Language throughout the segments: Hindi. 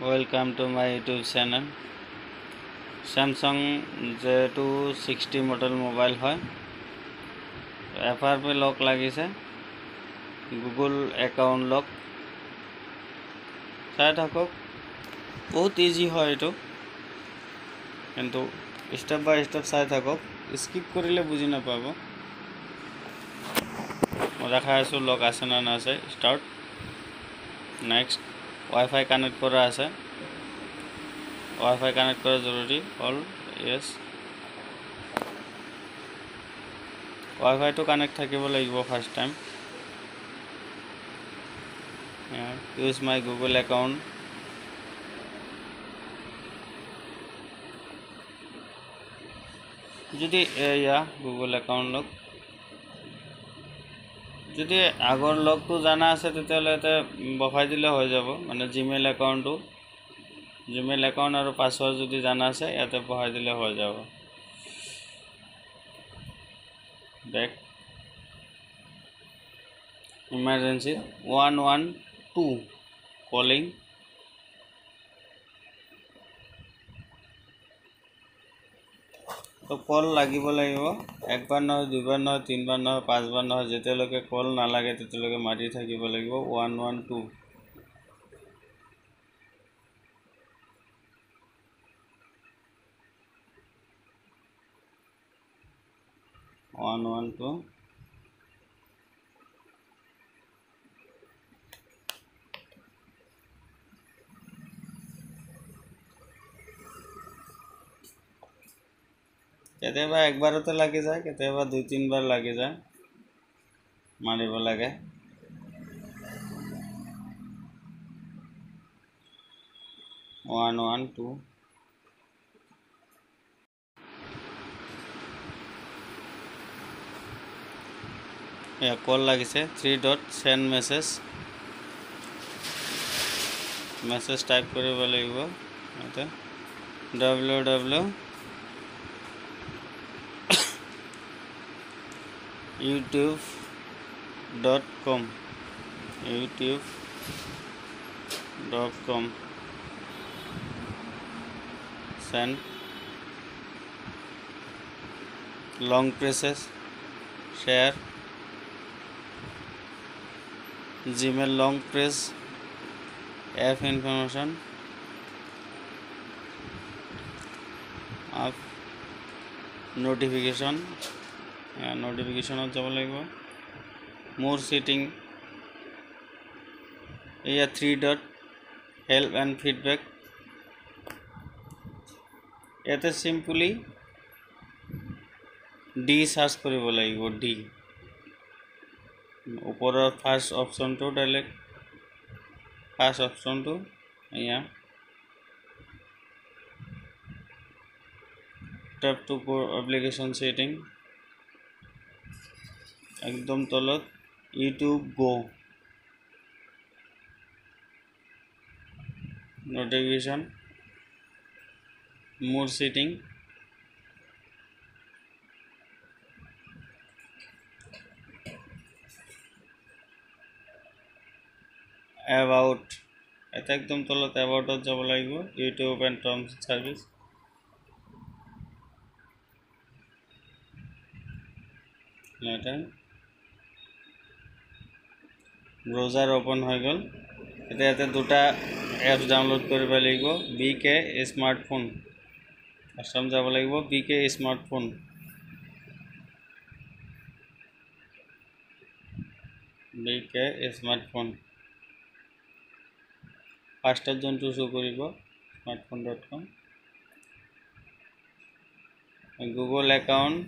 Welcome to my YouTube channel. Samsung J260 model mobile है। FRP लॉक लगी से गूगल अकाउंट लॉक चाहे थक बहुत इजी है। यू कि स्टेप बाय स्टेप चाहे थक स्किप कर बुझी ना पा मैं देखा लॉक आसे ना ना स्टार्ट नेक्स्ट वाईफाई कनेक्ट करा आसे वाईफाई कनेक्ट करा जरूरी ऑल यस वाईफाई तो कनेक्ट থাকিব লাগিব first time use my Google account যদি ইয়া গুগল অ্যাকাউন্ট লক যদি আগৰ লগটো জানা আছে তেতিয়ালৈতে বহাই দিলে হৈ যাব মানে জিমেইল একাউণ্ট আৰু পাছৱৰ্ড যদি জানা আছে ইয়াতে বহাই দিলে হৈ যাব। বেক ইমার্জেন্সি 112 কলিং तो कल लगे एक बार नौ दुबार नौ तीन बार नौ पाँच बार नौ जैसे कल नालागे तक माति थी 112 112 केतियाबा एक बारते लगे जाए केतियाबा दुई तीन बार लगे जाए मारिब लगे वान वान टू कॉल लगे 3.send message मेसेज टाइप कर लगे www youtube.com send long presses share Gmail long press app information app notification notification जब लगे मोर सीटिंग या 3. हेल्प एंड फीडबैक इतने सीम्पलि डी सार्च कर लगे डी ऊपर फार्ष्ट ऑप्शन तो डायरेक्ट फार्ष्ट ऑप्शन तो यहाँ tap to go application setting एकदम तलत YouTube go notification more setting about एटा एकदम तलत अबाउट যাব লাগিব YouTube and terms service browser open हो गल दूटा एप्स डाउनलोड कर लगे बीके स्मार्टफोन फर्स्ट जा लगे बीके स्मार्टफोन फर्स्ट जो चो कर smartphone.com गूगल अकाउंट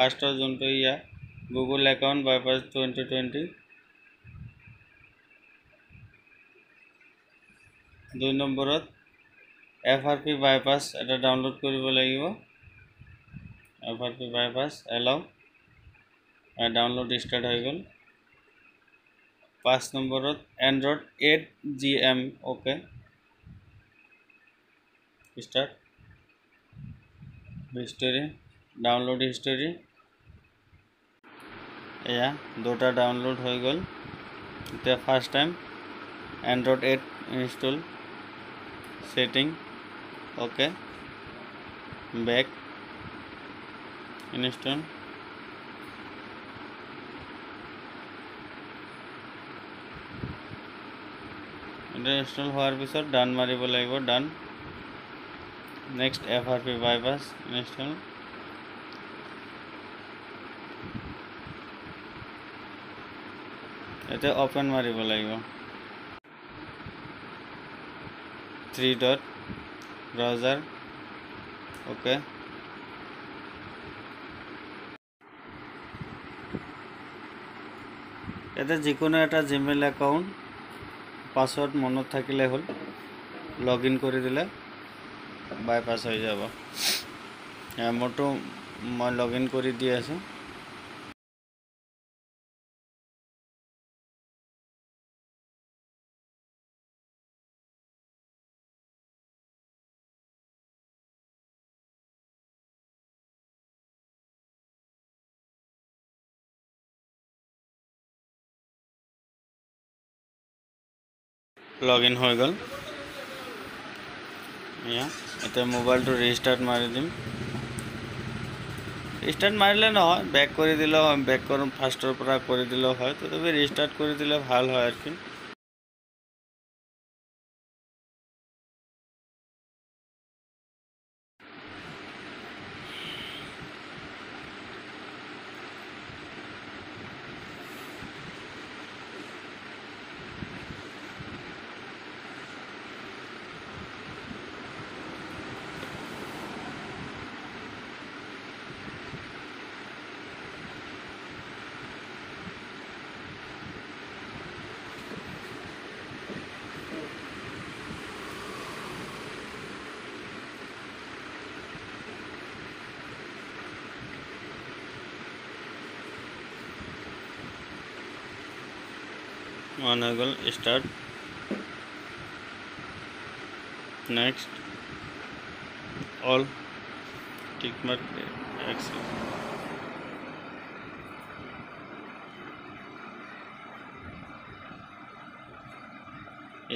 फर्स्ट जो इया Google account bypass 2020 2 number FRP bypass एटा डाउनलोड कर लगे FRP bypass allow download start हो गल 5 number Android 8 GM okay start history download history या दोटा डाउनलोड हो गल first time Android 8 install setting, okay, back, install, install हार पिछड़ डान मारिब लगे डान नेक्स्ट एफआरपी बाईपास इंस्टॉल ये ओपन मारिब लगे थ्री डॉट ब्राउज़र ओके ये जिकोनो एटा जिमेल अकाउंट पासवर्ड मन थकिले हल लग इन कर दिले बाईपास हो जाब मोटो मैं लग इन कर दी आस लग इन हो गल इतना मोबाइल तो रिस्टार्ट मारि दीम रिस्टार्ट मारिले ना बैक कर दिल बैक कर फार्ष्टर कर दिल है तथापि रिस्टार्ट कर दिल भल है ऑन हो गल start next all tick mark accept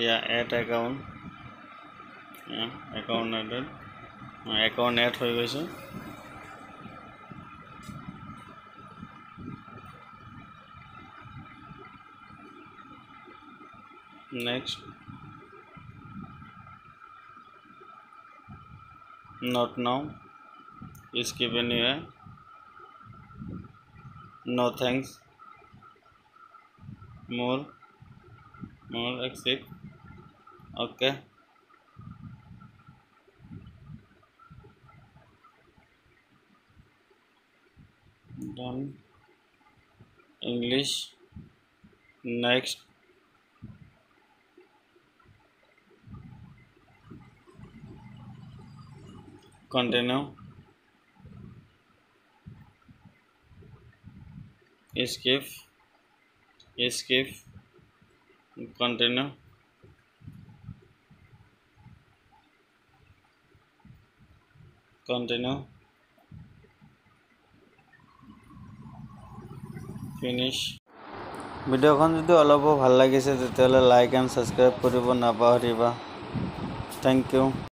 या एड अकाउंट या अकाउंट एडेड अकाउंट एड हो गई नेक्स्ट नॉट नाउ इसकी बनी है no thanks more more accept okay done English next continue skip skip continue continue finish भिडियोखन जो अलप भल लगे लाइक एंड सब्सक्राइब करना पाहरिबा थैंक यू।